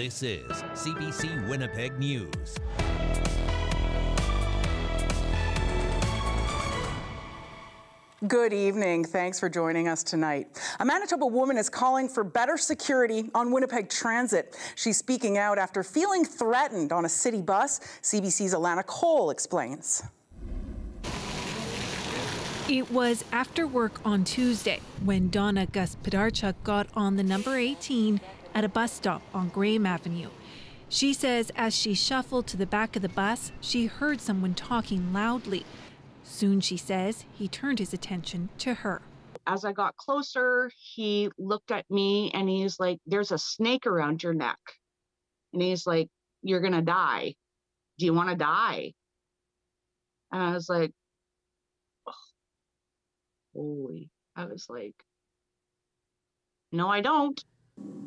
This is CBC Winnipeg News. Good evening. Thanks for joining us tonight. A Manitoba woman is calling for better security on Winnipeg transit. She's speaking out after feeling threatened on a city bus. CBC's Alana Cole explains. It was after work on Tuesday when Donna Guspodarchuk got on the number 18 at a bus stop on Graham Avenue. She says as she shuffled to the back of the bus, she heard someone talking loudly. Soon, she says, he turned his attention to her. As I got closer, he looked at me and he's like, "There's a snake around your neck." And he's like, "You're gonna die. Do you wanna die?" And I was like, oh, holy. I was like, no, I don't.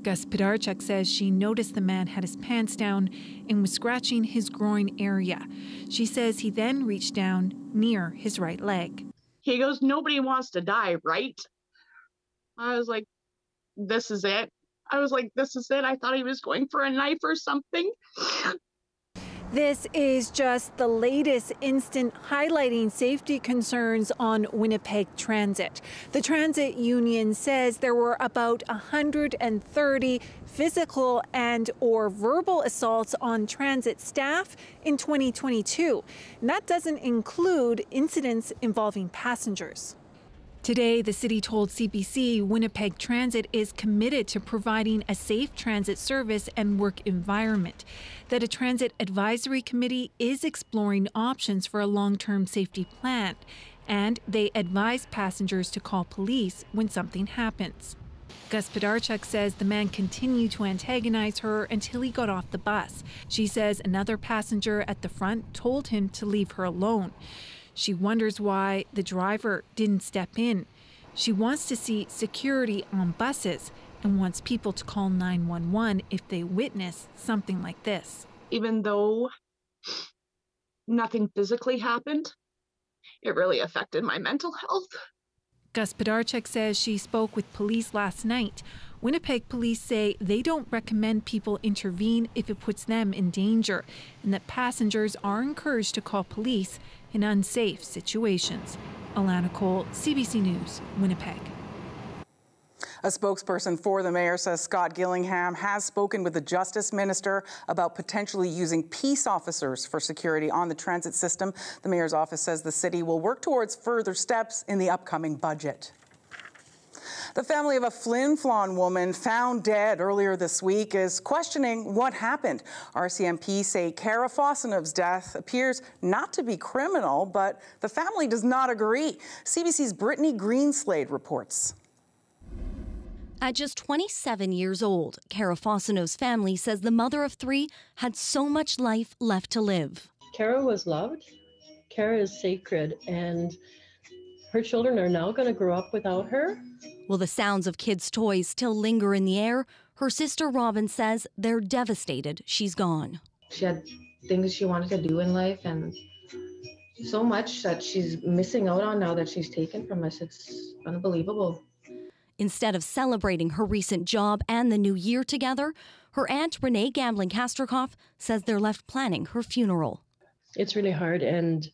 Guspodarchuk says she noticed the man had his pants down and was scratching his groin area. She says he then reached down near his right leg. He goes, "Nobody wants to die, right?" I was like, this is it. I was like, this is it. I thought he was going for a knife or something. This is just the latest instant highlighting safety concerns on Winnipeg Transit. The transit union says there were about 130 physical and or verbal assaults on transit staff in 2022. And that doesn't include incidents involving passengers. Today, the city told CBC Winnipeg Transit is committed to providing a safe transit service and work environment, that a transit advisory committee is exploring options for a long-term safety plan, and they advise passengers to call police when something happens. Guspodarchuk says the man continued to antagonize her until he got off the bus. She says another passenger at the front told him to leave her alone. She wonders why the driver didn't step in. She wants to see security on buses and wants people to call 911 if they witness something like this. Even though nothing physically happened, it really affected my mental health. Guspodarchuk says she spoke with police last night. Winnipeg police say they don't recommend people intervene if it puts them in danger, and that passengers are encouraged to call police in unsafe situations. Alana Cole, CBC News, Winnipeg. A spokesperson for the mayor says Scott Gillingham has spoken with the Justice Minister about potentially using peace officers for security on the transit system. The mayor's office says the city will work towards further steps in the upcoming budget. The family of a Flin Flon woman found dead earlier this week is questioning what happened. RCMP say Kara Fossanov's death appears not to be criminal, but the family does not agree. CBC's Brittany Greenslade reports. At just 27 years old, Kara Fossanov's family says the mother of three had so much life left to live. Kara was loved. Kara is sacred, and her children are now going to grow up without her. While the sounds of kids' toys still linger in the air, her sister Robin says they're devastated she's gone. She had things she wanted to do in life, and so much that she's missing out on now that she's taken from us. It's unbelievable. Instead of celebrating her recent job and the new year together, her aunt Renee Gambling-Kastrikov says they're left planning her funeral. It's really hard, and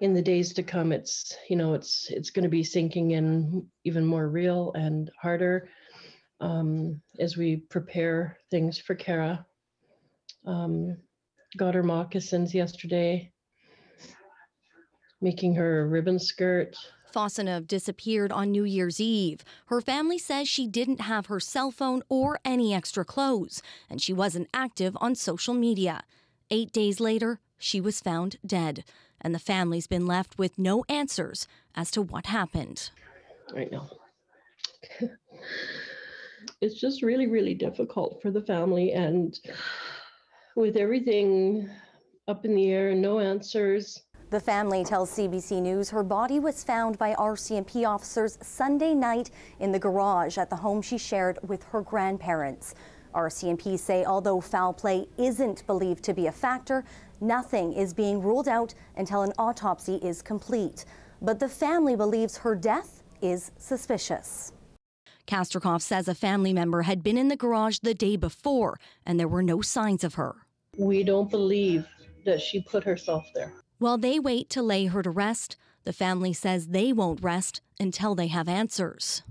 in the days to come, it's, you know, it's going to be sinking in even more real and harder as we prepare things for Kara. Got her moccasins yesterday, making her a ribbon skirt. Fossanov disappeared on New Year's Eve. Her family says she didn't have her cell phone or any extra clothes, and she wasn't active on social media. 8 days later, she was found dead, and the family's been left with no answers as to what happened. Right now, it's just really, really difficult for the family, and with everything up in the air and no answers. The family tells CBC News her body was found by RCMP officers Sunday night in the garage at the home she shared with her grandparents. RCMP say although foul play isn't believed to be a factor, nothing is being ruled out until an autopsy is complete. But the family believes her death is suspicious. Kastrikov says a family member had been in the garage the day before and there were no signs of her. We don't believe that she put herself there. While they wait to lay her to rest, the family says they won't rest until they have answers.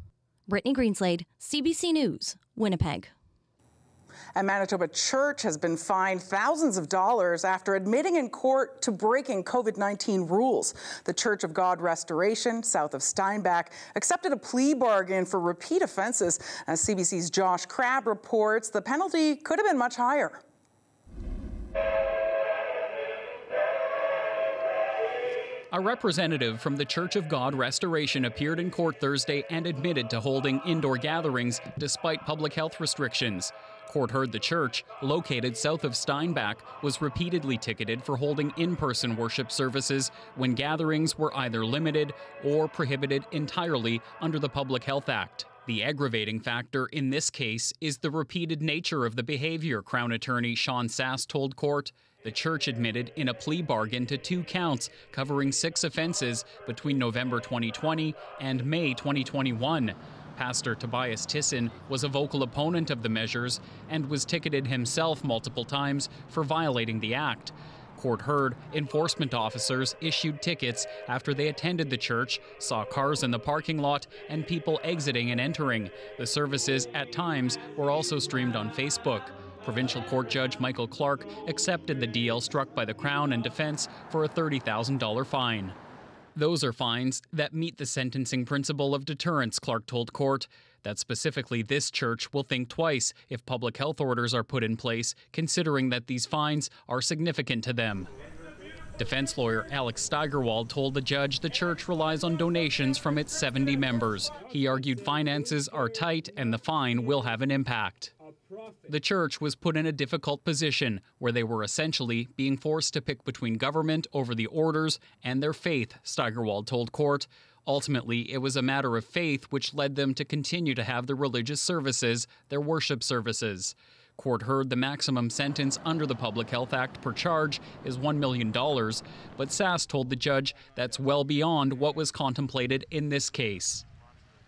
Brittany Greenslade, CBC News, Winnipeg. A Manitoba church has been fined thousands of dollars after admitting in court to breaking COVID-19 rules. The Church of God Restoration, south of Steinbach, accepted a plea bargain for repeat offenses. As CBC's Josh Crabb reports, the penalty could have been much higher. A representative from the Church of God Restoration appeared in court Thursday and admitted to holding indoor gatherings despite public health restrictions. Court heard the church, located south of Steinbach, was repeatedly ticketed for holding in-person worship services when gatherings were either limited or prohibited entirely under the Public Health Act. The aggravating factor in this case is the repeated nature of the behavior, Crown Attorney Sean Sass told court. The church admitted in a plea bargain to 2 counts covering 6 offenses between November 2020 and May 2021. Pastor Tobias Tissen was a vocal opponent of the measures and was ticketed himself multiple times for violating the act. Court heard enforcement officers issued tickets after they attended the church, saw cars in the parking lot, and people exiting and entering. The services, at times, were also streamed on Facebook. Provincial Court Judge Michael Clark accepted the deal struck by the Crown and Defence for a $30,000 fine. Those are fines that meet the sentencing principle of deterrence, Clark told court, that specifically this church will think twice if public health orders are put in place, considering that these fines are significant to them. Defense lawyer Alex Steigerwald told the judge the church relies on donations from its 70 members. He argued finances are tight and the fine will have an impact. The church was put in a difficult position where they were essentially being forced to pick between government over the orders and their faith, Steigerwald told court. Ultimately, it was a matter of faith which led them to continue to have their religious services, their worship services. Court heard the maximum sentence under the Public Health Act per charge is $1 million, but Sass told the judge that's well beyond what was contemplated in this case.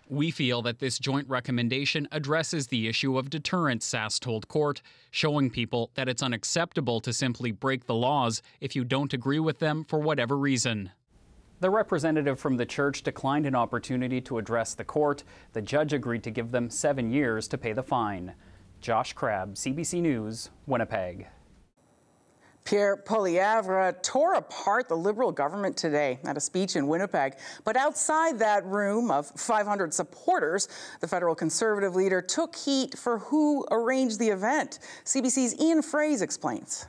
We feel that this joint recommendation addresses the issue of deterrence, Sass told court, showing people that it's unacceptable to simply break the laws if you don't agree with them for whatever reason. The representative from the church declined an opportunity to address the court. The judge agreed to give them 7 years to pay the fine. Josh Crabb, CBC News, Winnipeg. Pierre Poilievre tore apart the Liberal government today at a speech in Winnipeg. But outside that room of 500 supporters, the federal Conservative leader took heat for who arranged the event. CBC's Ian Fraze explains.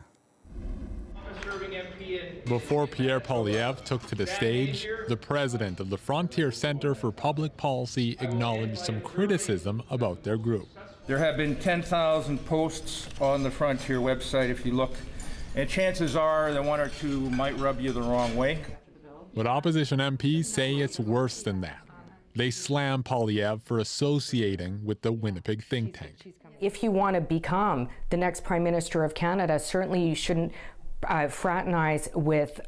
Before Pierre Poilievre took to the stage, the president of the Frontier Centre for Public Policy acknowledged some criticism about their group. There have been 10,000 posts on the Frontier website if you look. And chances are that one or two might rub you the wrong way. But opposition MPs say it's worse than that. They slam Poilievre for associating with the Winnipeg think tank. If you want to become the next Prime Minister of Canada, certainly you shouldn't fraternize with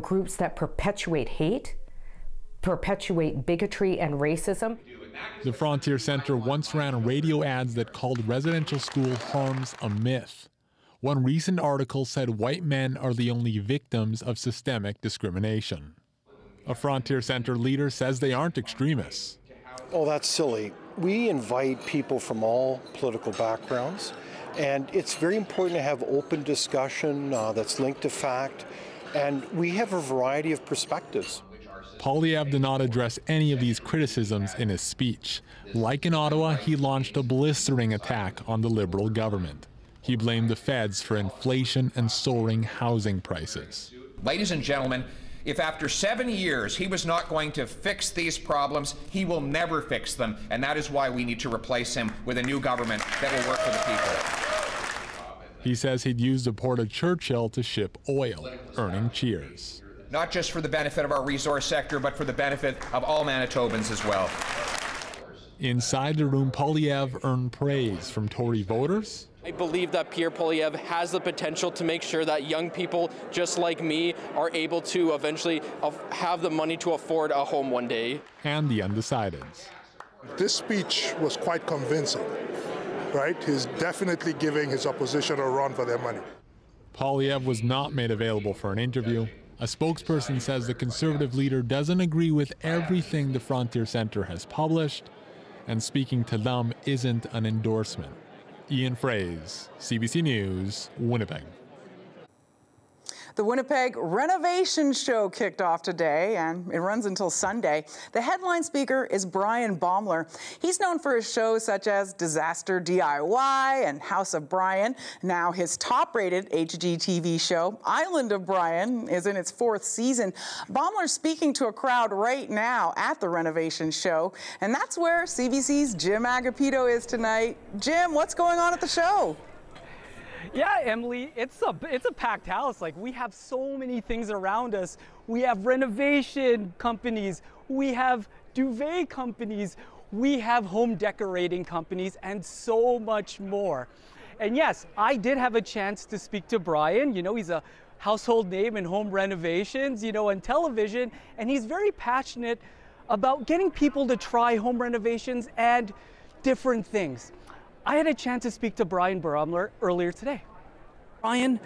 groups that perpetuate hate, perpetuate bigotry and racism. The Frontier Centre once ran radio ads that called residential school harms a myth. One recent article said white men are the only victims of systemic discrimination. A Frontier Centre leader says they aren't extremists. Oh, that's silly. We invite people from all political backgrounds, and it's very important to have open discussion that's linked to fact, and we have a variety of perspectives. Poilievre did not address any of these criticisms in his speech. Like in Ottawa, he launched a blistering attack on the Liberal government. He blamed the feds for inflation and soaring housing prices. Ladies and gentlemen, if after 7 years he was not going to fix these problems, he will never fix them. And that is why we need to replace him with a new government that will work for the people. He says he'd used the Port of Churchill to ship oil, earning cheers. Not just for the benefit of our resource sector, but for the benefit of all Manitobans as well. Inside the room, Poilievre earned praise from Tory voters. I believe that Pierre Poilievre has the potential to make sure that young people just like me are able to eventually have the money to afford a home one day. And the undecideds. This speech was quite convincing, right? He's definitely giving his opposition a run for their money. Poilievre was not made available for an interview. A spokesperson says the Conservative leader doesn't agree with everything the Frontier Centre has published, and speaking to them isn't an endorsement. Ian Fraze, CBC News, Winnipeg. The Winnipeg Renovation Show kicked off today, and it runs until Sunday. The headline speaker is Bryan Baeumler. He's known for his shows such as Disaster DIY and House of Brian. Now his top-rated HGTV show, Island of Brian, is in its fourth season. Baeumler's speaking to a crowd right now at the Renovation Show, and that's where CBC's Jim Agapito is tonight. Jim, what's going on at the show? Yeah, Emily, it's a packed house. Like, we have so many things around us. We have renovation companies, we have duvet companies, we have home decorating companies, and so much more. And yes, I did have a chance to speak to Bryan. You know, he's a household name in home renovations, you know, and television, and he's very passionate about getting people to try home renovations and different things. I had a chance to speak to Bryan Baeumler earlier today. Bryan,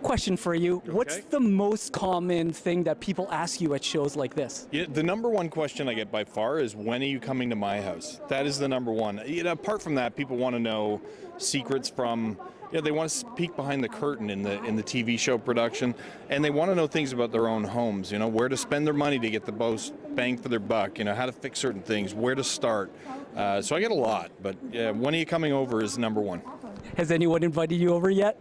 question for you. Okay. What's the most common thing that people ask you at shows like this? Yeah, the number one question I get by far is, when are you coming to my house? That is the number one. You know, apart from that, people want to know secrets from, you know, they want to peek behind the curtain in the TV show production, and they want to know things about their own homes, you know, where to spend their money to get the most bang for their buck, you know, how to fix certain things, where to start. So I get a lot, but when are you coming over is number one. Has anyone invited you over yet?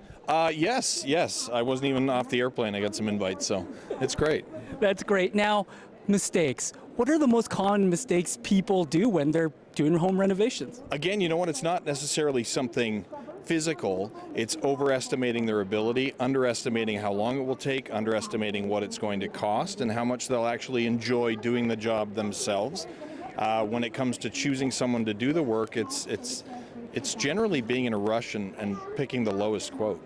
Yes. I wasn't even off the airplane. I got some invites, so it's great. That's great. Now, mistakes. What are the most common mistakes people do when they're doing home renovations? Again, you know what? It's not necessarily something physical. It's overestimating their ability, underestimating how long it will take, underestimating what it's going to cost, and how much they'll actually enjoy doing the job themselves. When it comes to choosing someone to do the work, it's generally being in a rush and picking the lowest quote.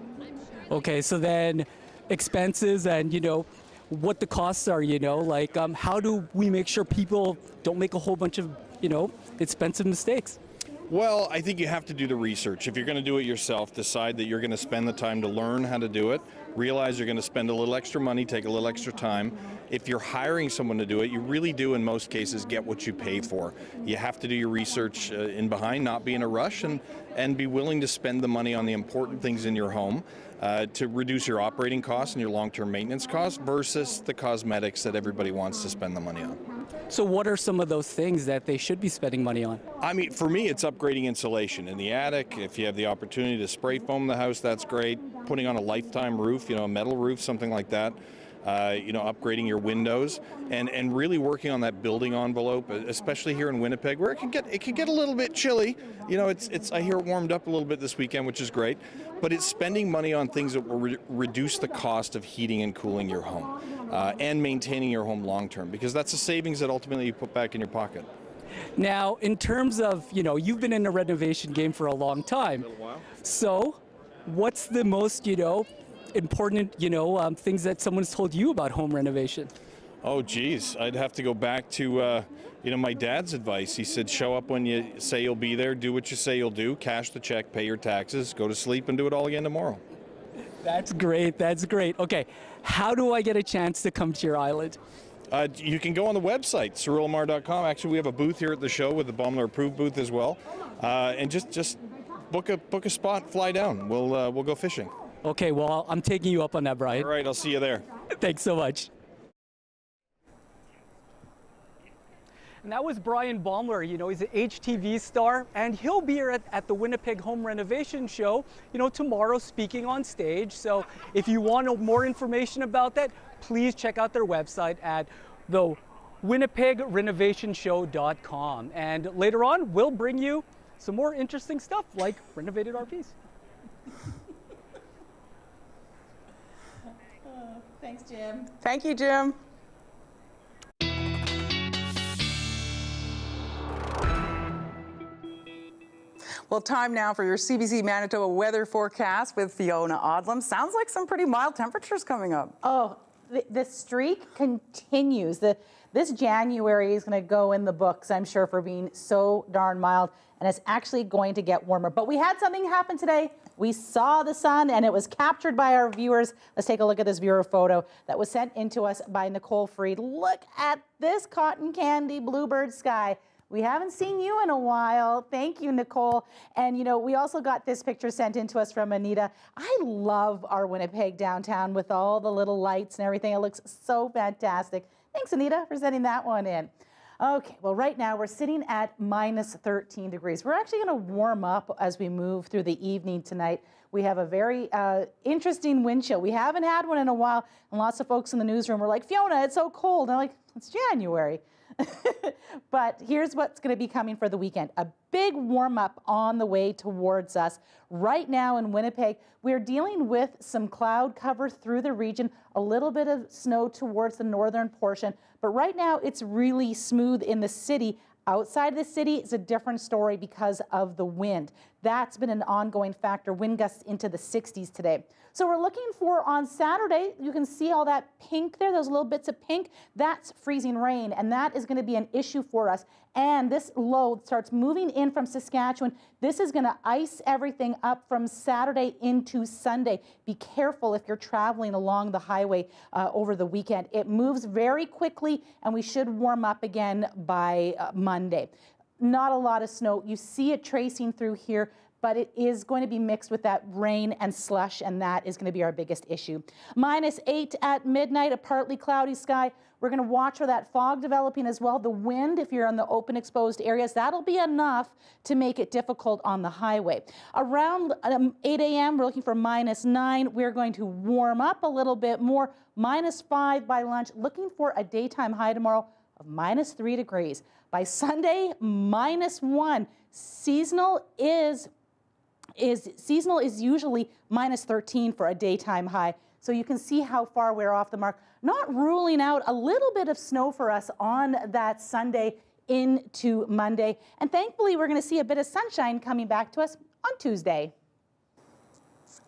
Okay, so then expenses and, you know, what the costs are, you know, like how do we make sure people don't make a whole bunch of, you know, expensive mistakes? Well, I think you have to do the research. If you're going to do it yourself, decide that you're going to spend the time to learn how to do it. Realize you're going to spend a little extra money, take a little extra time. If you're hiring someone to do it, you really do, in most cases, get what you pay for. You have to do your research in behind, not be in a rush, and be willing to spend the money on the important things in your home to reduce your operating costs and your long-term maintenance costs versus the cosmetics that everybody wants to spend the money on. So what are some of those things that they should be spending money on? I mean, for me, it's upgrading insulation in the attic. If you have the opportunity to spray foam the house, that's great. Putting on a lifetime roof, you know, a metal roof, something like that. You know, upgrading your windows and really working on that building envelope, especially here in Winnipeg, where it can get a little bit chilly. You know, I hear it warmed up a little bit this weekend, which is great, but it's spending money on things that will reduce the cost of heating and cooling your home and maintaining your home long term, because that's the savings that ultimately you put back in your pocket. Now, in terms of, you know, you've been in the renovation game for a long time. A little while. So, what's the most, you know, important, you know, things that someone's told you about home renovation? Oh, geez, I'd have to go back to, you know, my dad's advice. He said, show up when you say you'll be there, do what you say you'll do, cash the check, pay your taxes, go to sleep, and do it all again tomorrow. That's great. That's great. Okay, how do I get a chance to come to your island? You can go on the website, Cerulemar.com. Actually, we have a booth here at the show with the Baeumler Approved booth as well, and just book a spot, fly down. We'll go fishing. Okay, well, I'm taking you up on that, Bryan. All right, I'll see you there. Thanks so much. And that was Bryan Baeumler. You know, he's an HTV star, and he'll be here at the Winnipeg Home Renovation Show, you know, tomorrow, speaking on stage. So if you want more information about that, please check out their website at the WinnipegRenovationShow.com. And later on, we'll bring you some more interesting stuff like renovated RVs. Thanks, Jim. Thank you, Jim. Well, time now for your CBC Manitoba weather forecast with Fiona Odlum. Sounds like some pretty mild temperatures coming up. Oh, the streak continues. This January is going to go in the books, I'm sure, for being so darn mild, and it's actually going to get warmer. But we had something happen today. We saw the sun, and it was captured by our viewers. Let's take a look at this viewer photo that was sent in to us by Nicole Freed. Look at this cotton candy bluebird sky. We haven't seen you in a while. Thank you, Nicole. And, you know, we also got this picture sent in to us from Anita. I love our Winnipeg downtown with all the little lights and everything. It looks so fantastic. Thanks, Anita, for sending that one in. Okay, well, right now we're sitting at minus 13 degrees. We're actually going to warm up as we move through the evening tonight. We have a very interesting wind chill. We haven't had one in a while, and lots of folks in the newsroom were like, Fiona, it's so cold. And I'm like, it's January. But here's what's going to be coming for the weekend. A big warm-up on the way towards us. Right now in Winnipeg, we're dealing with some cloud cover through the region, a little bit of snow towards the northern portion, but right now it's really smooth in the city. Outside the city, it's a different story because of the wind. That's been an ongoing factor, wind gusts into the 60s today. So we're looking for on Saturday, you can see all that pink there, those little bits of pink, that's freezing rain, and that is going to be an issue for us. And this low starts moving in from Saskatchewan. This is going to ice everything up from Saturday into Sunday. Be careful if you're traveling along the highway over the weekend. It moves very quickly, and we should warm up again by Monday. Not a lot of snow. You see it tracing through here, but it is going to be mixed with that rain and slush, and that is going to be our biggest issue. -8 at midnight, a partly cloudy sky. We're going to watch for that fog developing as well. The wind, if you're in the open exposed areas, that'll be enough to make it difficult on the highway. Around 8 a.m., we're looking for -9. We're going to warm up a little bit more, -5 by lunch, looking for a daytime high tomorrow of -3 degrees. By Sunday, -1. Seasonal is usually -13 for a daytime high. So you can see how far we're off the mark. Not ruling out a little bit of snow for us on that Sunday into Monday. And thankfully, we're going to see a bit of sunshine coming back to us on Tuesday.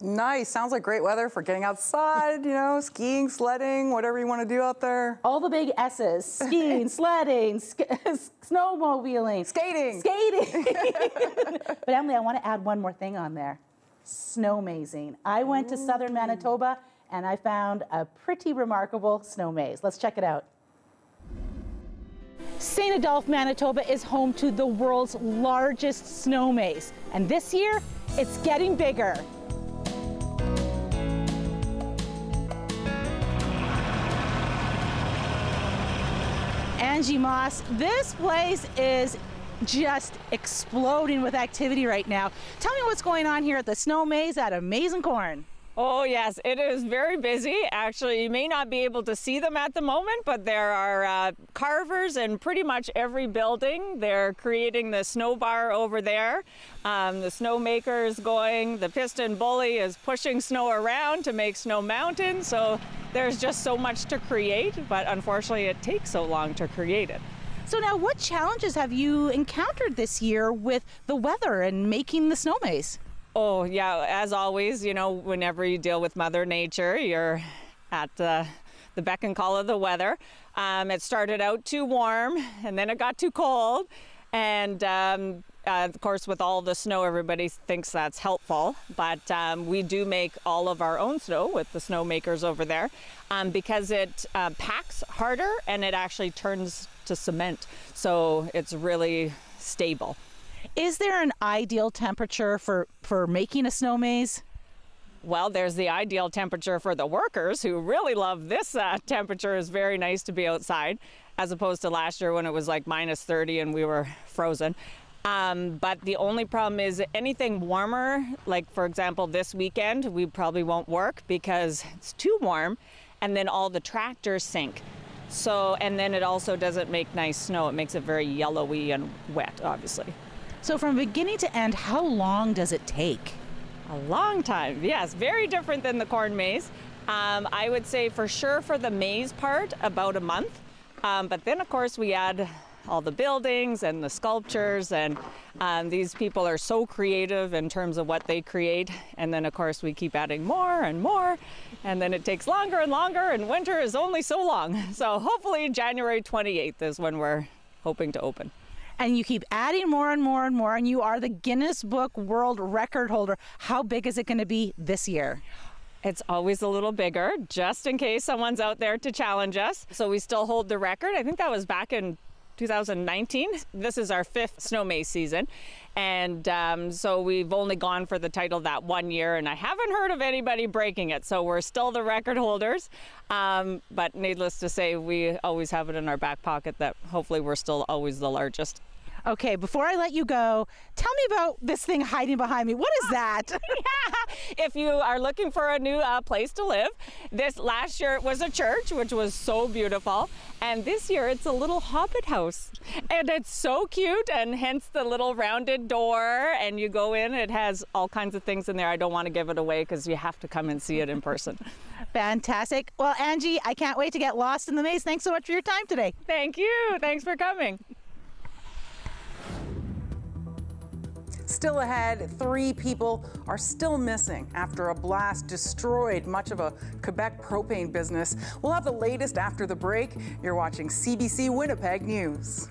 Nice. Sounds like great weather for getting outside, you know, skiing, sledding, whatever you want to do out there. All the big S's. Skiing, sledding, snowmobiling. Skating. But, Emily, I want to add one more thing on there. Snowmazing. I went to southern Manitoba, and I found a pretty remarkable snow maze. Let's check it out. St. Adolphe, Manitoba is home to the world's largest snow maze. And this year, it's getting bigger. Angie Moss, this place is just exploding with activity right now. Tell me what's going on here at the snow maze at Amazing Corn. Oh yes, it is very busy. Actually, you may not be able to see them at the moment, but there are carvers in pretty much every building. They're creating the snow bar over there. The snow maker is going, the piston bully is pushing snow around to make snow mountains. So there's just so much to create, but unfortunately it takes so long to create it. So now what challenges have you encountered this year with the weather and making the snow maze? Oh yeah, as always, you know, whenever you deal with Mother Nature, you're at the beck and call of the weather. It started out too warm, and then it got too cold, and of course with all the snow, everybody thinks that's helpful, but we do make all of our own snow with the snow makers over there because it packs harder and it actually turns to cement, so it's really stable. Is there an ideal temperature for making a snow maze? Well, there's the ideal temperature for the workers who really love this temperature. It's very nice to be outside, as opposed to last year when it was like -30 and we were frozen. But the only problem is anything warmer, like for example this weekend, we probably won't work because it's too warm, and then all the tractors sink. So, and then it also doesn't make nice snow. It makes it very yellowy and wet, obviously. So from beginning to end, how long does it take? A long time, yes. Very different than the corn maze. I would say for sure for the maze part, about a month. But then, of course, we add all the buildings and the sculptures, and these people are so creative in terms of what they create. And then of course we keep adding more and more, and then it takes longer and longer, and winter is only so long. So hopefully January 28th is when we're hoping to open. And you keep adding more and more and more, and you are the Guinness Book World Record holder. How big is it going to be this year? It's always a little bigger, just in case someone's out there to challenge us. So we still hold the record. I think that was back in 2019. This is our 5th snow maze season. And so we've only gone for the title that one year, and I haven't heard of anybody breaking it. So we're still the record holders. But needless to say, we always have it in our back pocket that hopefully we're still always the largest. Okay, before I let you go, tell me about this thing hiding behind me. What is that? Yeah. If you are looking for a new place to live, this last year it was a church, which was so beautiful. And this year it's a little hobbit house. And it's so cute, and hence the little rounded door. And you go in, it has all kinds of things in there. I don't want to give it away because you have to come and see it in person. Fantastic. Well, Angie, I can't wait to get lost in the maze. Thanks so much for your time today. Thank you. Thanks for coming. Still ahead, 3 people are still missing after a blast destroyed much of a Quebec propane business. We'll have the latest after the break. You're watching CBC Winnipeg News.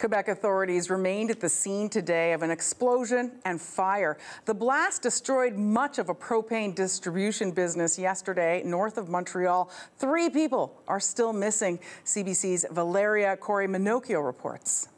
Quebec authorities remained at the scene today of an explosion and fire. The blast destroyed much of a propane distribution business yesterday north of Montreal. 3 people are still missing. CBC's Valeria Corey-Minocchio reports.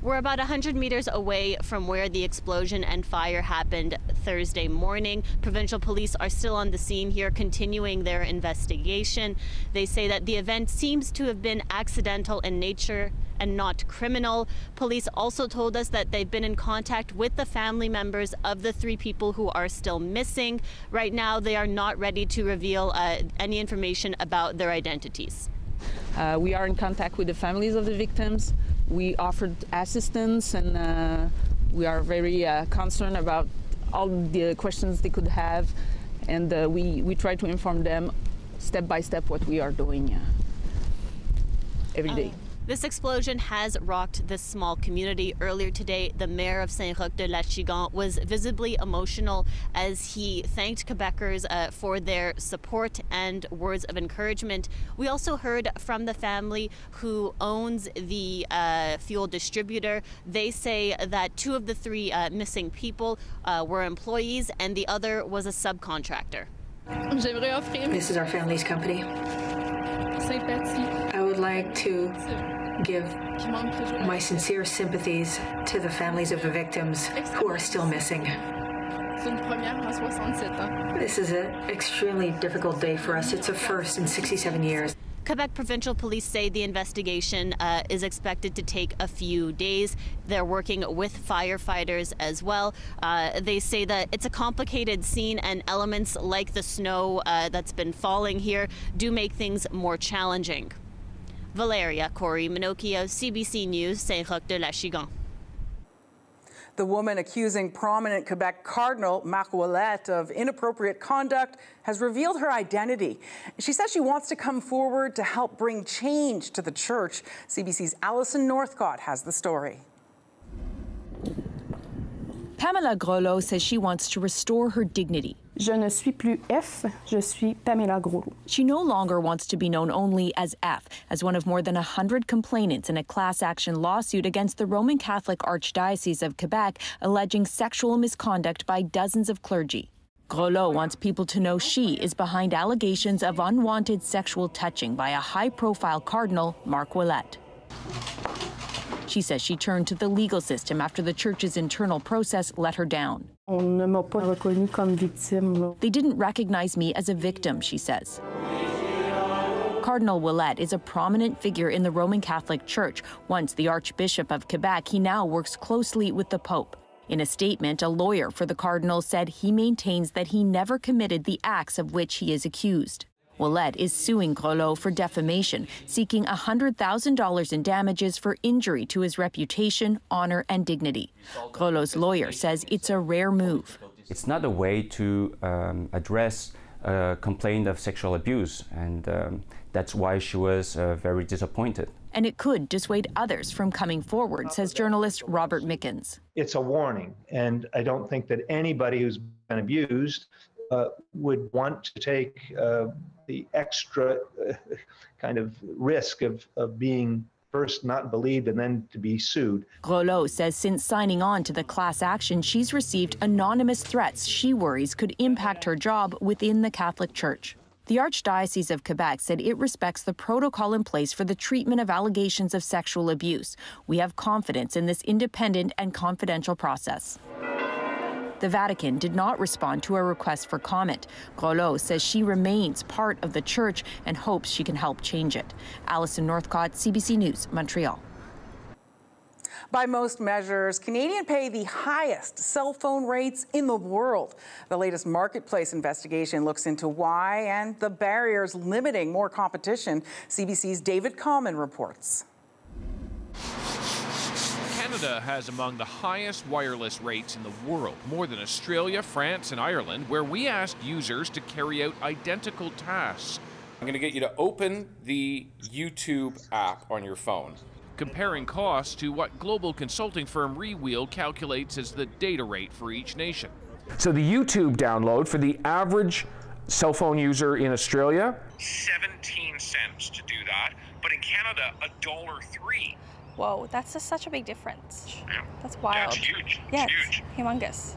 We're about 100 meters away from where the explosion and fire happened Thursday morning. Provincial police are still on the scene here, continuing their investigation. They say that the event seems to have been accidental in nature and not criminal. Police also told us that they've been in contact with the family members of the 3 people who are still missing. Right now, they are not ready to reveal any information about their identities. We are in contact with the families of the victims. We offered assistance, and we are very concerned about all the questions they could have, and we try to inform them step by step what we are doing every day. This explosion has rocked this small community. Earlier today, the mayor of Saint-Roch-de-la-Chigan was visibly emotional as he thanked Quebecers for their support and words of encouragement. We also heard from the family who owns the fuel distributor. They say that 2 of the 3 missing people were employees and the other was a subcontractor. This is our family's company. I would like to give my sincere sympathies to the families of the victims who are still missing. This is an extremely difficult day for us. It's a first in 67 years. Quebec provincial police say the investigation is expected to take a few days. They're working with firefighters as well. They say that it's a complicated scene, and elements like the snow that's been falling here do make things more challenging. Valeria Corey-Minocchio, CBC News, Saint-Roch-de-la-Chigan. The woman accusing prominent Quebec Cardinal Marc Ouellet of inappropriate conduct has revealed her identity. She says she wants to come forward to help bring change to the church. CBC's Allison Northcott has the story. Pamela Groleau says she wants to restore her dignity. Je ne suis plus F, je suis Pamela Groleau. She no longer wants to be known only as F, as one of more than 100 complainants in a class action lawsuit against the Roman Catholic Archdiocese of Quebec, alleging sexual misconduct by dozens of clergy. Groleau wants people to know she is behind allegations of unwanted sexual touching by a high-profile cardinal, Marc Ouellet. She says she turned to the legal system after the church's internal process let her down. They didn't recognize me as a victim, she says. Cardinal Ouellet is a prominent figure in the Roman Catholic Church. Once the Archbishop of Quebec, he now works closely with the Pope. In a statement, a lawyer for the cardinal said he maintains that he never committed the acts of which he is accused. Ouellet is suing Groleau for defamation, seeking $100,000 in damages for injury to his reputation, honor, and dignity. Groleau's lawyer says it's a rare move. It's not a way to address a complaint of sexual abuse, and that's why she was very disappointed. And it could dissuade others from coming forward, says journalist Robert Mickens. It's a warning, and I don't think that anybody who's been abused would want to take the extra kind of risk of being first not believed and then to be sued. Groleau says since signing on to the class action, she's received anonymous threats she worries could impact her job within the Catholic Church. The Archdiocese of Quebec said it respects the protocol in place for the treatment of allegations of sexual abuse. We have confidence in this independent and confidential process. The Vatican did not respond to a request for comment. Groleau says she remains part of the church and hopes she can help change it. Allison Northcott, CBC News, Montreal. By most measures, Canadians pay the highest cell phone rates in the world. The latest marketplace investigation looks into why and the barriers limiting more competition. CBC's David Common reports. Canada has among the highest wireless rates in the world, more than Australia, France, and Ireland, where we asked users to carry out identical tasks. I'm going to get you to open the YouTube app on your phone. Comparing costs to what global consulting firm ReWheel calculates as the data rate for each nation. So the YouTube download for the average cell phone user in Australia? 17 cents to do that, but in Canada, $1.03. Whoa, that's just such a big difference. Yeah. That's wild. Yeah, it's huge. Yeah, it's huge. Humongous.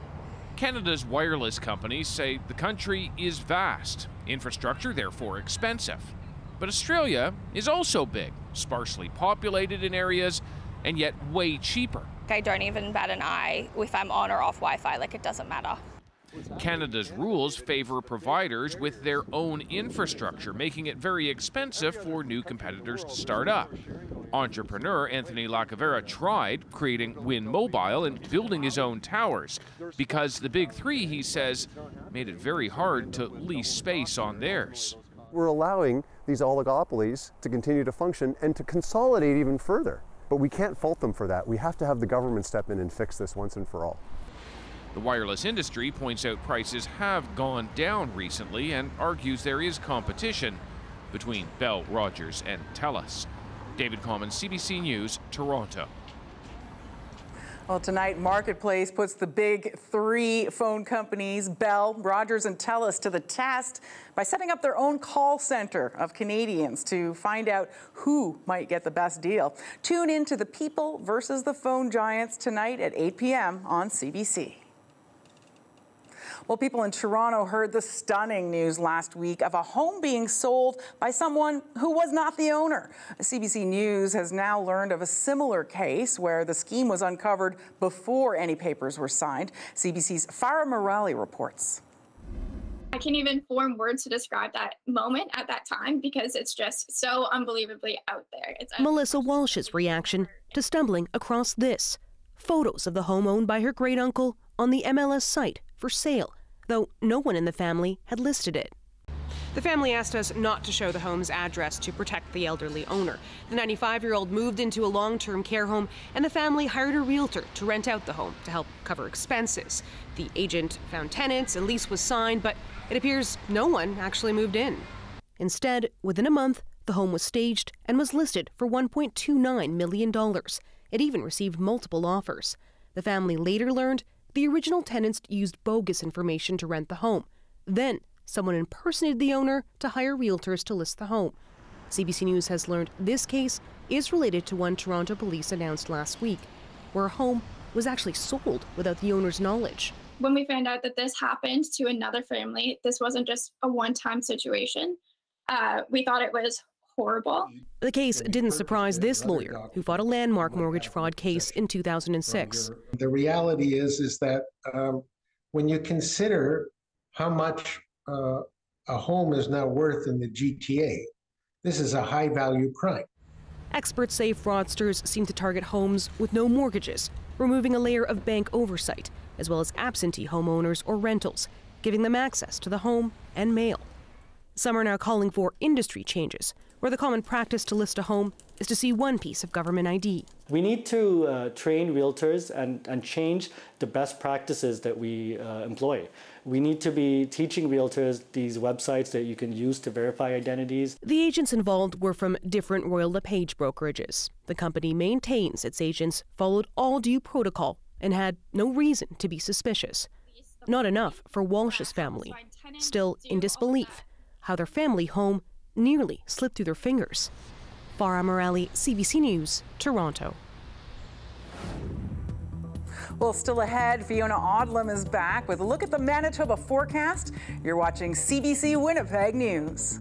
Canada's wireless companies say the country is vast, infrastructure therefore expensive. But Australia is also big, sparsely populated in areas, and yet way cheaper. I don't even bat an eye if I'm on or off Wi-Fi, like it doesn't matter. Canada's rules favour providers with their own infrastructure, making it very expensive for new competitors to start up. Entrepreneur Anthony Lacavera tried creating Win Mobile and building his own towers because the big three, he says, made it very hard to lease space on theirs. We're allowing these oligopolies to continue to function and to consolidate even further. But we can't fault them for that. We have to have the government step in and fix this once and for all. The wireless industry points out prices have gone down recently and argues there is competition between Bell, Rogers and TELUS. David Common, CBC News, Toronto. Well, tonight, Marketplace puts the big three phone companies, Bell, Rogers and TELUS, to the test by setting up their own call center of Canadians to find out who might get the best deal. Tune in to The People versus the Phone Giants tonight at 8 p.m. on CBC. Well, people in Toronto heard the stunning news last week of a home being sold by someone who was not the owner. CBC News has now learned of a similar case where the scheme was uncovered before any papers were signed. CBC's Farah Morali reports. I can't even form words to describe that moment at that time because it's just so unbelievably out there. It's Melissa Walsh's reaction to stumbling across this. Photos of the home owned by her great uncle on the MLS site for sale, though no one in the family had listed it. The family asked us not to show the home's address to protect the elderly owner. The 95-year-old moved into a long-term care home, and the family hired a realtor to rent out the home to help cover expenses. The agent found tenants, a lease was signed, but it appears no one actually moved in. Instead, within a month, the home was staged and was listed for $1.29 million. It even received multiple offers. The family later learned the original tenants used bogus information to rent the home. Then, someone impersonated the owner to hire realtors to list the home. CBC News has learned this case is related to one Toronto police announced last week, where a home was actually sold without the owner's knowledge. When we found out that this happened to another family, this wasn't just a one-time situation. We thought it was horrible. The case didn't surprise this lawyer, who fought a landmark mortgage fraud case in 2006. The reality is that when you consider how much a home is now worth in the GTA, this is a high-value crime. Experts say fraudsters seem to target homes with no mortgages, removing a layer of bank oversight, as well as absentee homeowners or rentals, giving them access to the home and mail. Some are now calling for industry changes, where the common practice to list a home is to see one piece of government ID. We need to train realtors and change the best practices that we employ. We need to be teaching realtors these websites that you can use to verify identities. The agents involved were from different Royal LePage brokerages. The company maintains its agents followed all due protocol and had no reason to be suspicious. Not enough for Walsh's family, still in disbelief how their family home nearly slipped through their fingers. Farah Morali, CBC News, Toronto. Well, still ahead, Fiona Odlum is back with a look at the Manitoba forecast. You're watching CBC Winnipeg News.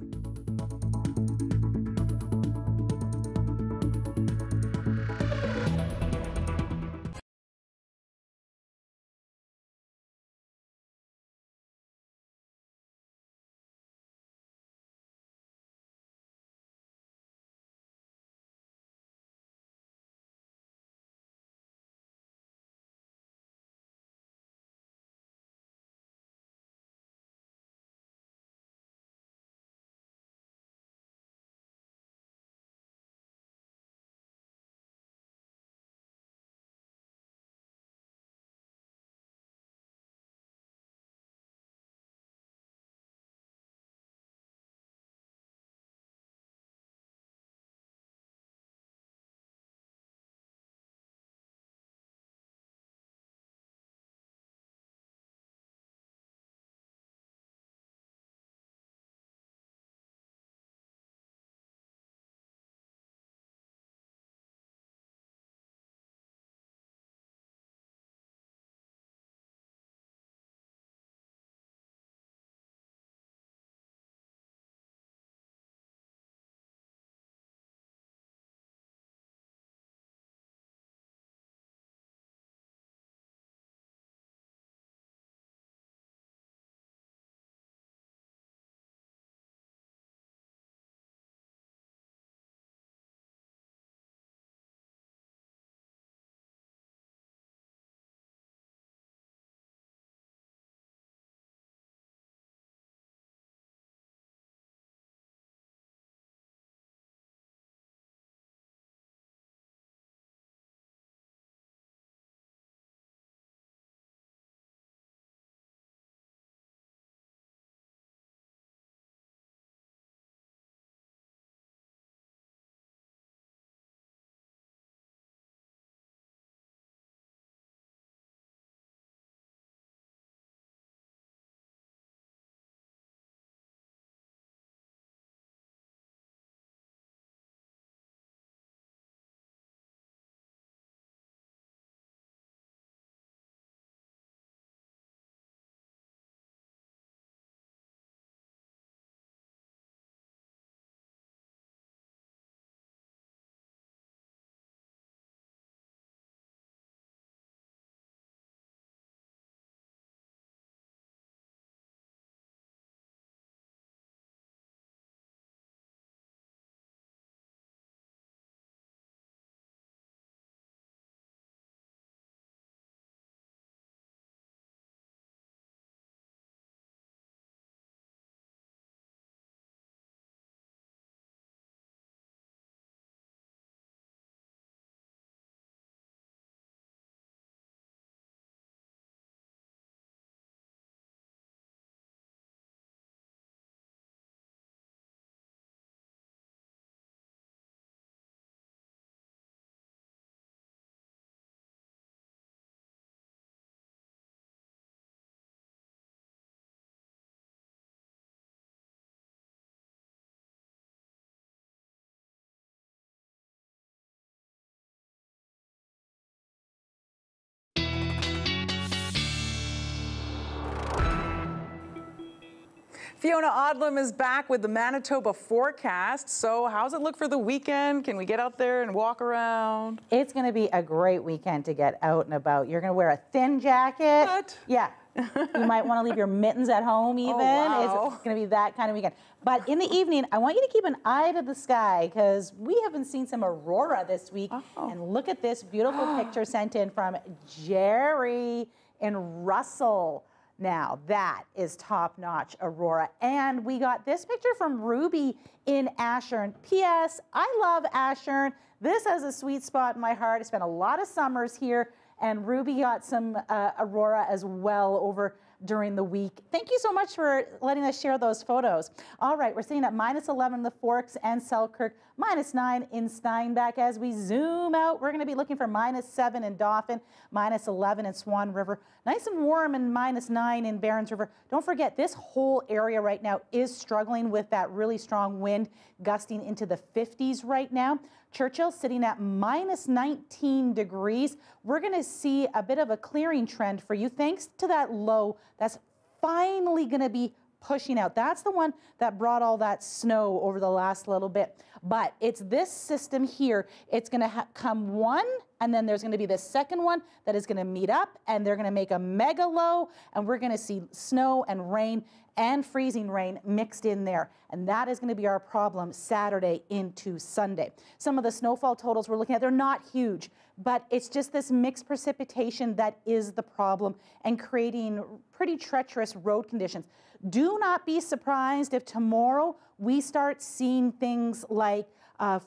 Fiona Odlum is back with the Manitoba forecast. So how's it look for the weekend? Can we get out there and walk around? It's going to be a great weekend to get out and about. You're going to wear a thin jacket. What? Yeah. You might want to leave your mittens at home even. Oh, wow. It's going to be that kind of weekend. But in the evening, I want you to keep an eye to the sky because we haven't seen some aurora this week. Oh. And look at this beautiful picture sent in from Jerry and Russell. Now, that is top-notch aurora. And we got this picture from Ruby in Ashern. P.S. I love Ashern. This has a sweet spot in my heart. I spent a lot of summers here. And Ruby got some aurora as well over during the week. Thank you so much for letting us share those photos. All right, we're sitting at -11 in the Forks and Selkirk, -9 in Steinbeck. As we zoom out, we're going to be looking for -7 in Dauphin, -11 in Swan River. Nice and warm and -9 in Barons River. Don't forget, this whole area right now is struggling with that really strong wind gusting into the 50s right now. Churchill sitting at -19 degrees. We're going to see a bit of a clearing trend for you thanks to that low that's finally going to be pushing out. That's the one that brought all that snow over the last little bit. But it's this system here. It's going to come one, and then there's going to be the second one that is going to meet up, and they're going to make a mega low, and we're going to see snow and rain and freezing rain mixed in there. And that is going to be our problem Saturday into Sunday. Some of the snowfall totals we're looking at, they're not huge, but it's just this mixed precipitation that is the problem and creating pretty treacherous road conditions. Do not be surprised if tomorrow we start seeing things like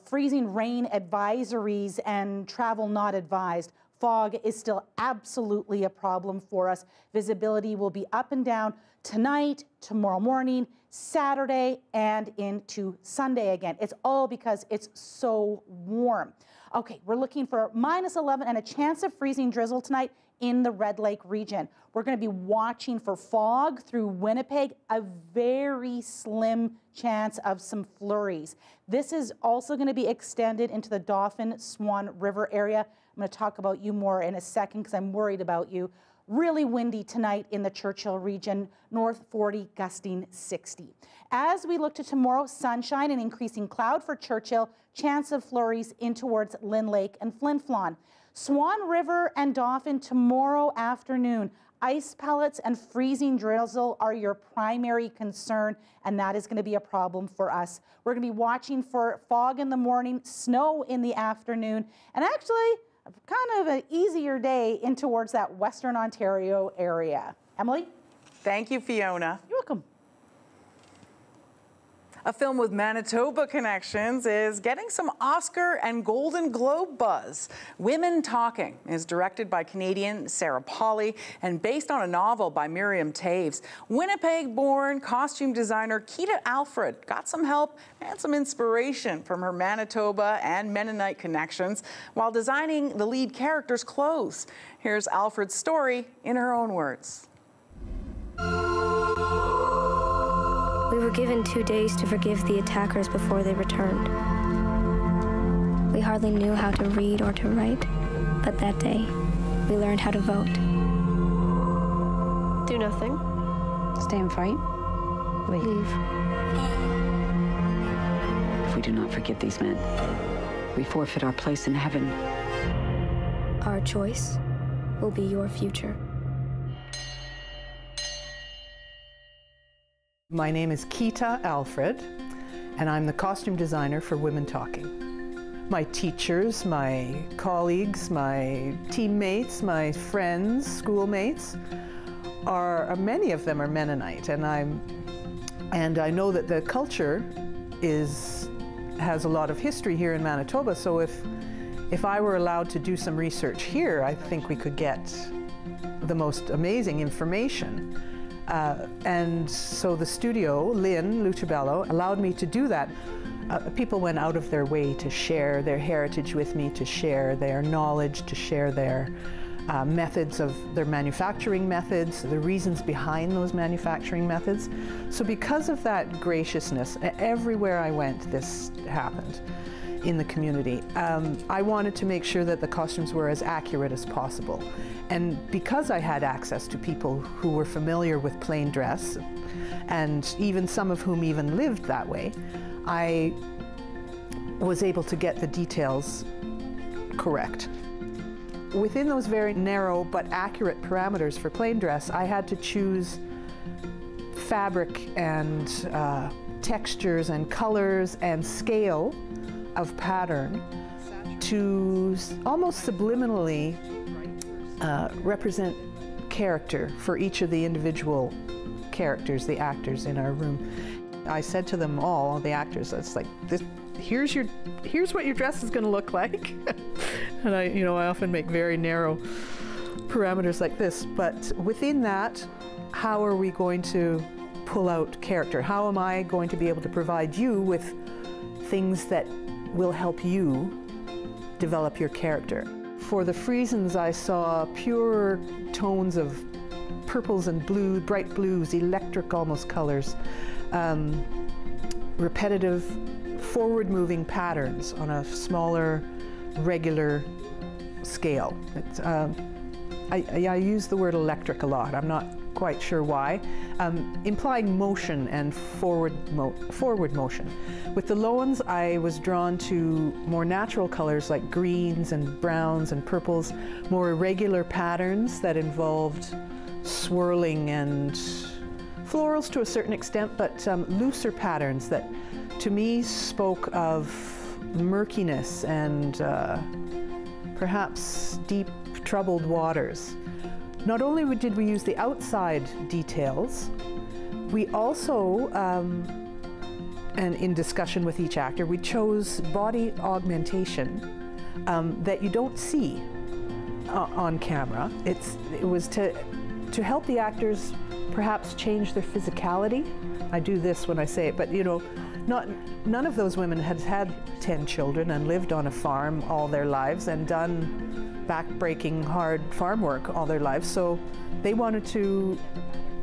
freezing rain advisories and travel not advised. Fog is still absolutely a problem for us. Visibility will be up and down tonight, tomorrow morning, Saturday, and into Sunday again. It's all because it's so warm. Okay, we're looking for -11 and a chance of freezing drizzle tonight in the Red Lake region. We're going to be watching for fog through Winnipeg, a very slim chance of some flurries. This is also going to be extended into the Dauphin Swan River area. I'm going to talk about you more in a second because I'm worried about you. Really windy tonight in the Churchill region, north 40, gusting 60. As we look to tomorrow, sunshine and increasing cloud for Churchill, chance of flurries in towards Lynn Lake and Flin Flon. Swan River and Dauphin tomorrow afternoon. Ice pellets and freezing drizzle are your primary concern, and that is going to be a problem for us. We're going to be watching for fog in the morning, snow in the afternoon, and actually kind of an easier day in towards that Western Ontario area. Emily? Thank you, Fiona. You're welcome. A film with Manitoba connections is getting some Oscar and Golden Globe buzz. Women Talking is directed by Canadian Sarah Polley and based on a novel by Miriam Taves. Winnipeg-born costume designer Quita Alfred got some help and some inspiration from her Manitoba and Mennonite connections while designing the lead character's clothes. Here's Alfred's story in her own words. We were given 2 days to forgive the attackers before they returned. We hardly knew how to read or to write, but that day, we learned how to vote. Do nothing. Stay and fight. Leave. If we do not forgive these men, we forfeit our place in heaven. Our choice will be your future. My name is Quita Alfred, and I'm the costume designer for Women Talking. My teachers, my colleagues, my teammates, my friends, schoolmates, many of them are Mennonite, and I know that the culture has a lot of history here in Manitoba. So if I were allowed to do some research here, I think we could get the most amazing information. And so the studio, Lynn Luchabello, allowed me to do that. People went out of their way to share their heritage with me, to share their knowledge, to share their methods of their manufacturing methods, the reasons behind those manufacturing methods. So because of that graciousness, everywhere I went, this happened in the community. I wanted to make sure that the costumes were as accurate as possible. And because I had access to people who were familiar with plain dress and even some of whom even lived that way, I was able to get the details correct. Within those very narrow but accurate parameters for plain dress, I had to choose fabric and textures and colors and scale of pattern to almost subliminally represent character for each of the individual characters, the actors in our room. I said to them all, the actors, it's like, here's what your dress is going to look like. And I often make very narrow parameters like this, but within that, how are we going to pull out character? How am I going to be able to provide you with things that will help you develop your character? For the Friesens, I saw pure tones of purples and blue, bright blues, electric almost colors, repetitive, forward-moving patterns on a smaller, regular scale. I use the word electric a lot. I'm not quite sure why, implying motion and forward motion. With the Lowens, I was drawn to more natural colors like greens and browns and purples, more irregular patterns that involved swirling and florals to a certain extent, but looser patterns that to me spoke of murkiness and perhaps deep, troubled waters. Not only did we use the outside details, we also, and in discussion with each actor, we chose body augmentation that you don't see on camera. It was to help the actors perhaps change their physicality. I do this when I say it, but none of those women had had 10 children and lived on a farm all their lives and done back-breaking, hard farm work all their lives, so they wanted to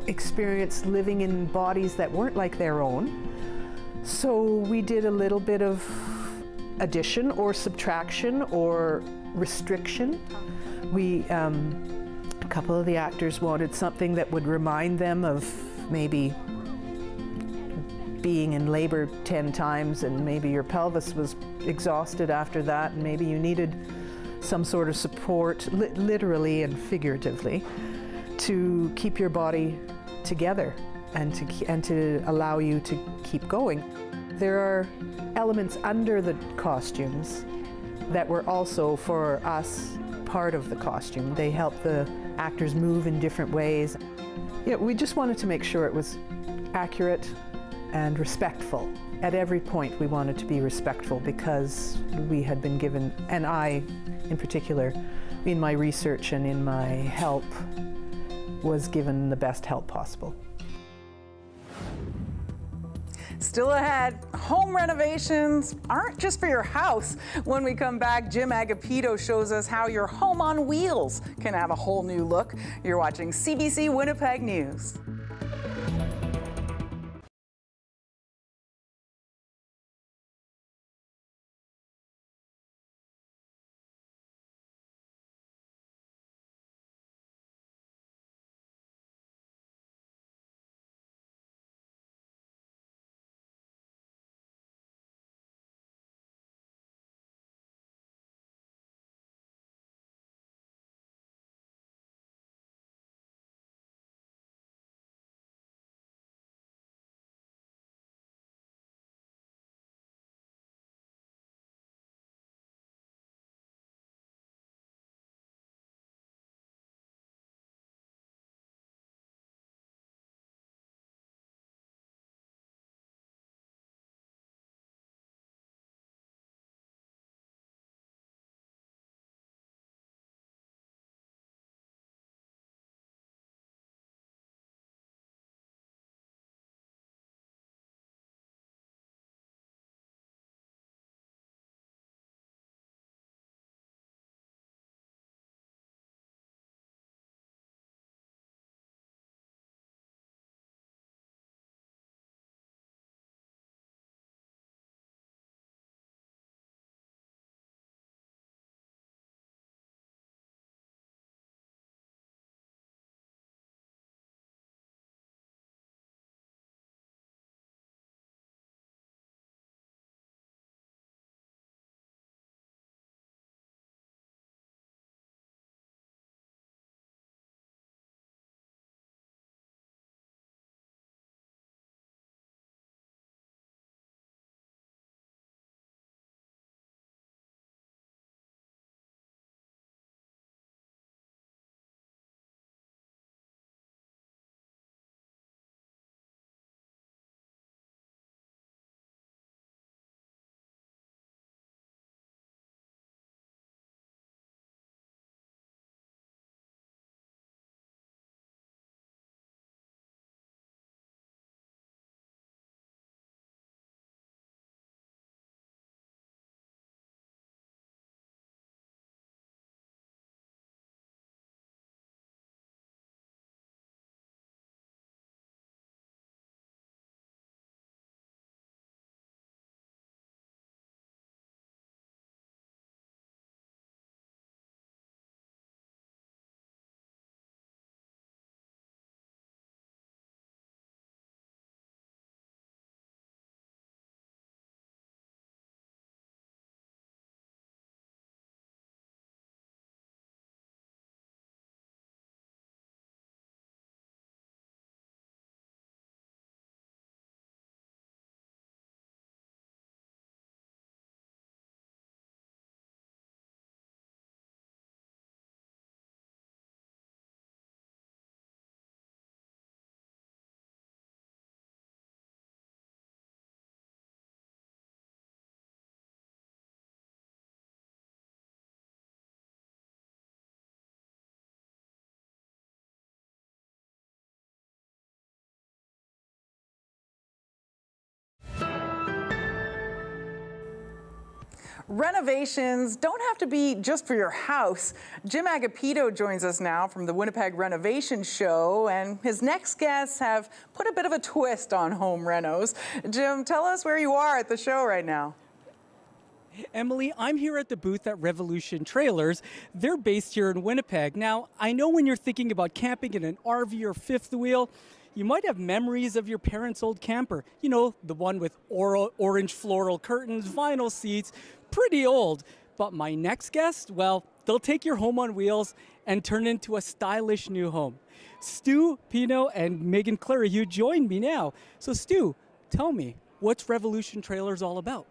experience living in bodies that weren't like their own. So we did a little bit of addition or subtraction or restriction. We, a couple of the actors wanted something that would remind them of maybe being in labor 10 times, and maybe your pelvis was exhausted after that, and maybe you needed some sort of support, literally and figuratively, to keep your body together and to allow you to keep going. There are elements under the costumes that were also, for us, part of the costume. They help the actors move in different ways. Yeah, we just wanted to make sure it was accurate and respectful. At every point we wanted to be respectful because we had been given, and I in particular, in my research and in my help, was given the best help possible. Still ahead, home renovations aren't just for your house. When we come back, Jim Agapito shows us how your home on wheels can have a whole new look. You're watching CBC Winnipeg News. Renovations don't have to be just for your house. Jim Agapito joins us now from the Winnipeg Renovation Show, and his next guests have put a bit of a twist on home renos. Jim, tell us where you are at the show right now. Emily, I'm here at the booth at Revolution Trailers. They're based here in Winnipeg. Now, I know when you're thinking about camping in an RV or fifth wheel, you might have memories of your parents' old camper. You know, the one with orange floral curtains, vinyl seats, pretty old. But my next guest, well, they'll take your home on wheels and turn it into a stylish new home. Stu Pino and Megan Cleary, you join me now. So Stu, tell me, what's Revolution Trailers all about?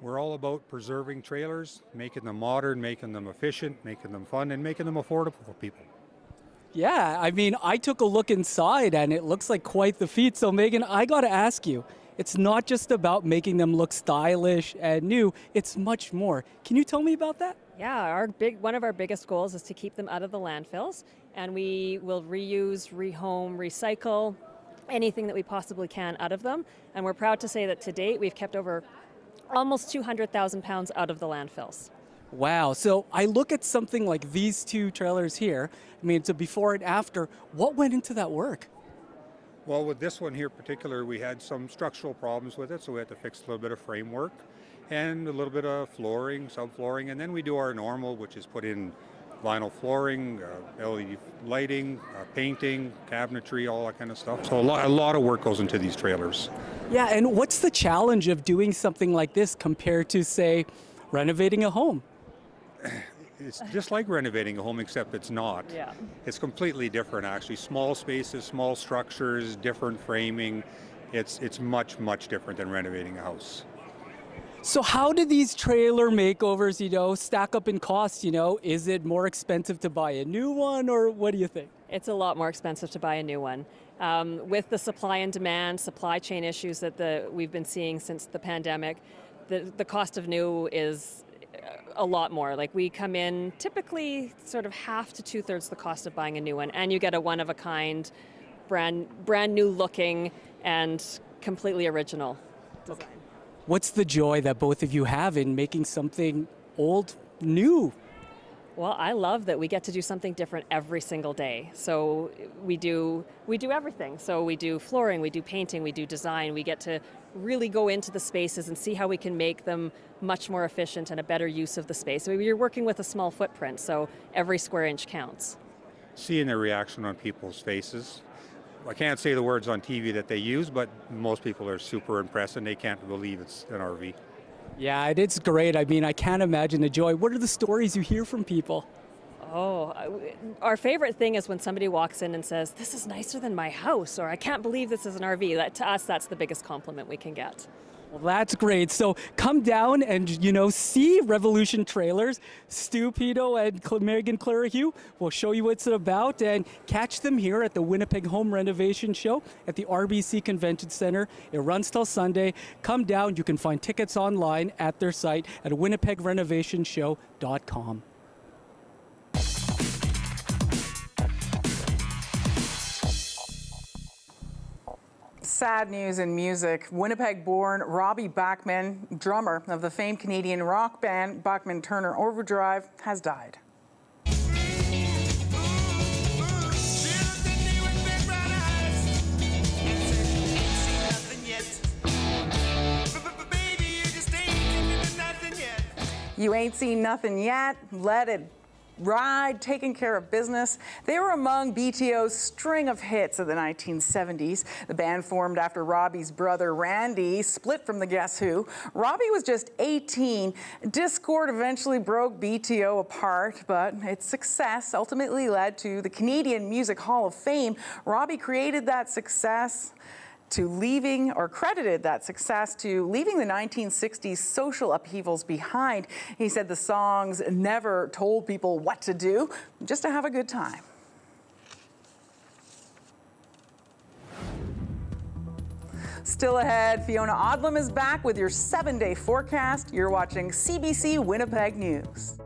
We're all about preserving trailers, making them modern, making them efficient, making them fun, and making them affordable for people. Yeah, I mean, I took a look inside and it looks like quite the feat. So Megan, I gotta ask you, it's not just about making them look stylish and new, it's much more. Can you tell me about that? Yeah, one of our biggest goals is to keep them out of the landfills, and we will reuse, rehome, recycle anything that we possibly can out of them. And we're proud to say that to date, we've kept over almost 200,000 pounds out of the landfills. Wow, so I look at something like these two trailers here. I mean, it's a before and after. What went into that work? Well, with this one here in particular, we had some structural problems with it, so we had to fix a little bit of framework and a little bit of flooring, sub-flooring, and then we do our normal, which is put in vinyl flooring, LED lighting, painting, cabinetry, all that kind of stuff. So a lot of work goes into these trailers. Yeah, and what's the challenge of doing something like this compared to, say, renovating a home? It's just like renovating a home, except it's not. Yeah. It's completely different, actually. Small spaces, small structures, different framing. It's much, much different than renovating a house. So how do these trailer makeovers, you know, stack up in cost, you know? Is it more expensive to buy a new one, or what do you think? It's a lot more expensive to buy a new one. With the supply and demand, supply chain issues that we've been seeing since the pandemic, the cost of new is a lot more. Like, we come in typically sort of half to two-thirds the cost of buying a new one, and you get a one-of-a-kind, brand new looking and completely original design. Okay. What's the joy that both of you have in making something old new? Well, I love that we get to do something different every single day. So we do everything. So we do flooring, we do painting, we do design. We get to really go into the spaces and see how we can make them much more efficient and a better use of the space. I mean, you're working with a small footprint, so every square inch counts. Seeing the reaction on people's faces. I can't say the words on TV that they use, but most people are super impressed and they can't believe it's an RV. Yeah, it's great. I mean, I can't imagine the joy. What are the stories you hear from people? Oh, our favorite thing is when somebody walks in and says, "This is nicer than my house," or "I can't believe this is an RV." That, to us, that's the biggest compliment we can get. Well, that's great. So come down and, you know, see Revolution Trailers. Stu Pino and Megan Cleary will show you what it's about, and catch them here at the Winnipeg Home Renovation Show at the RBC Convention Center. It runs till Sunday. Come down. You can find tickets online at their site at winnipegrenovationshow.com. Sad news in music. Winnipeg-born Robbie Bachman, drummer of the famed Canadian rock band Bachman-Turner Overdrive, has died. You ain't seen nothing yet. Let it ride, Taking Care of Business. They were among BTO's string of hits of the 1970s. The band formed after Robbie's brother Randy split from the Guess Who. Robbie was just 18. Discord eventually broke BTO apart, but its success ultimately led to the Canadian Music Hall of Fame. Robbie created that success to leaving, or credited that success to leaving the 1960s social upheavals behind. He said the songs never told people what to do, just to have a good time. Still ahead, Fiona Odlum is back with your 7-day forecast. You're watching CBC Winnipeg News.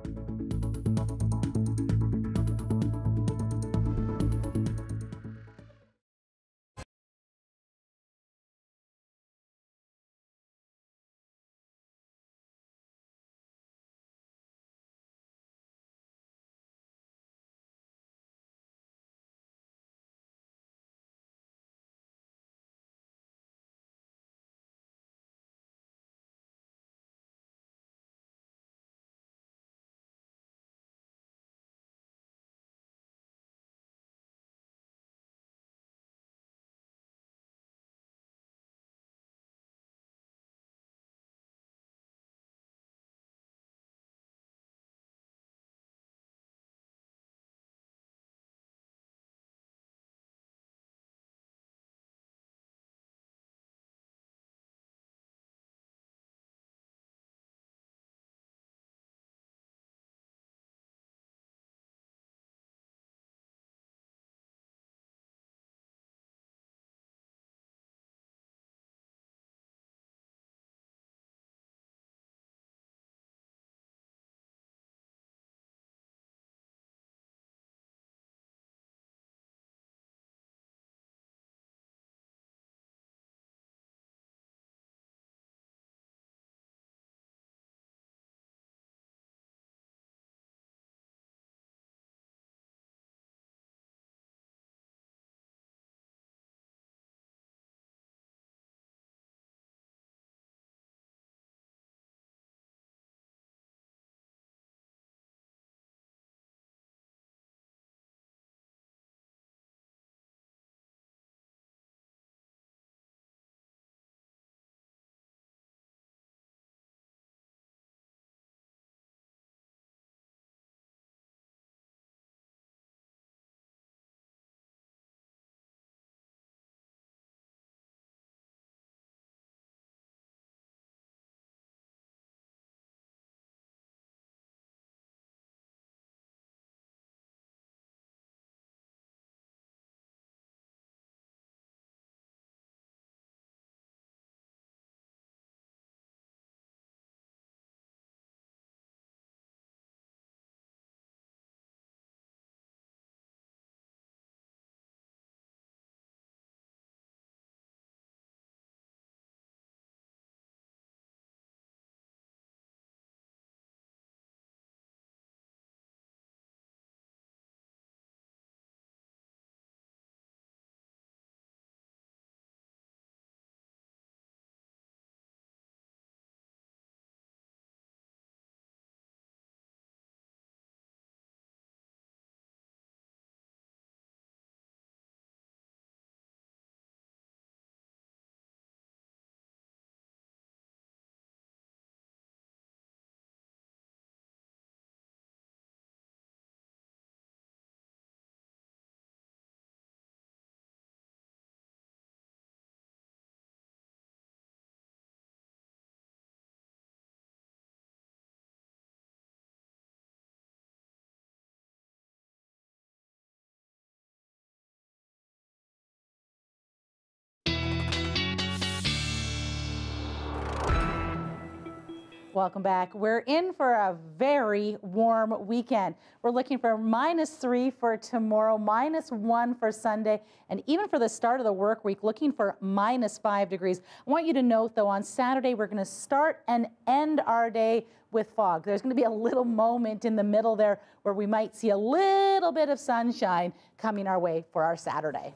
Welcome back. We're in for a very warm weekend. We're looking for -3 for tomorrow, -1 for Sunday, and even for the start of the work week, looking for -5 degrees. I want you to note, though, on Saturday, we're going to start and end our day with fog. There's going to be a little moment in the middle there where we might see a little bit of sunshine coming our way for our Saturday.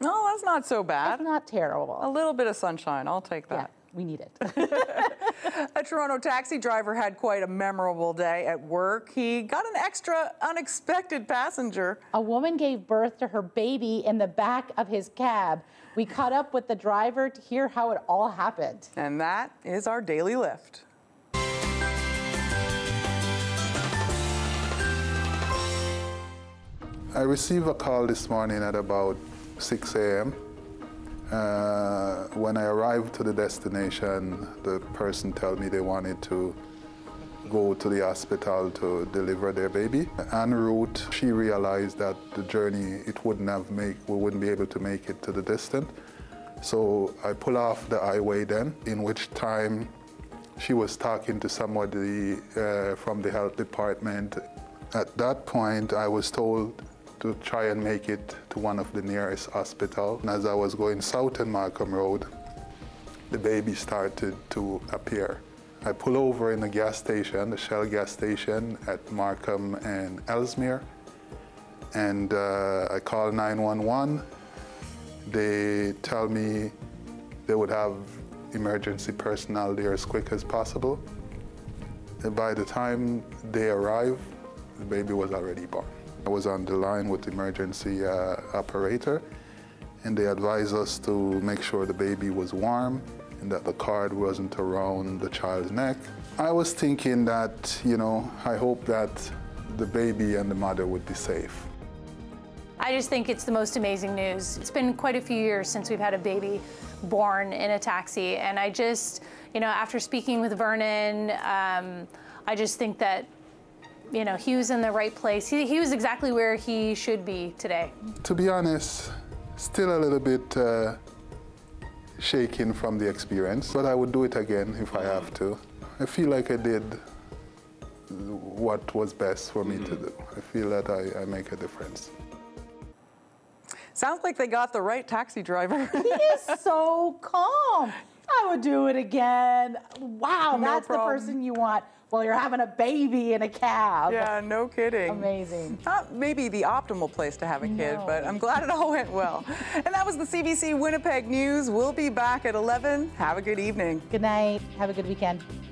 No, that's not so bad. It's not terrible. A little bit of sunshine. I'll take that. Yeah. We need it. A Toronto taxi driver had quite a memorable day at work. He got an extra unexpected passenger. A woman gave birth to her baby in the back of his cab. We caught up with the driver to hear how it all happened. And that is our Daily Lift. I received a call this morning at about 6 a.m. When I arrived to the destination, the person told me they wanted to go to the hospital to deliver their baby. En route, she realized that the journey, we wouldn't be able to make it to the distance. So I pulled off the highway then, in which time she was talking to somebody from the health department. At that point, I was told to try and make it to one of the nearest hospitals. As I was going south on Malcolm Road, the baby started to appear. I pull over in the gas station, the Shell gas station at Markham and Ellesmere, and I call 911. They tell me they would have emergency personnel there as quick as possible. And by the time they arrived, the baby was already born. I was on the line with the emergency operator, and they advised us to make sure the baby was warm and that the cord wasn't around the child's neck. I was thinking that, you know, I hope that the baby and the mother would be safe. I just think it's the most amazing news. It's been quite a few years since we've had a baby born in a taxi, and I just, you know, after speaking with Vernon, I just think that, you know, he was in the right place. He was exactly where he should be today. To be honest, still a little bit shaken from the experience, but I would do it again if I have to. I feel like I did what was best for me to do. I feel that I make a difference. Sounds like they got the right taxi driver. He is so calm. I would do it again. Wow, no that's problem. The person you want. Well, you're having a baby in a cab. Yeah, no kidding. Amazing. Not maybe the optimal place to have a kid, but I'm glad it all went well. And that was the CBC Winnipeg News. We'll be back at 11. Have a good evening. Good night. Have a good weekend.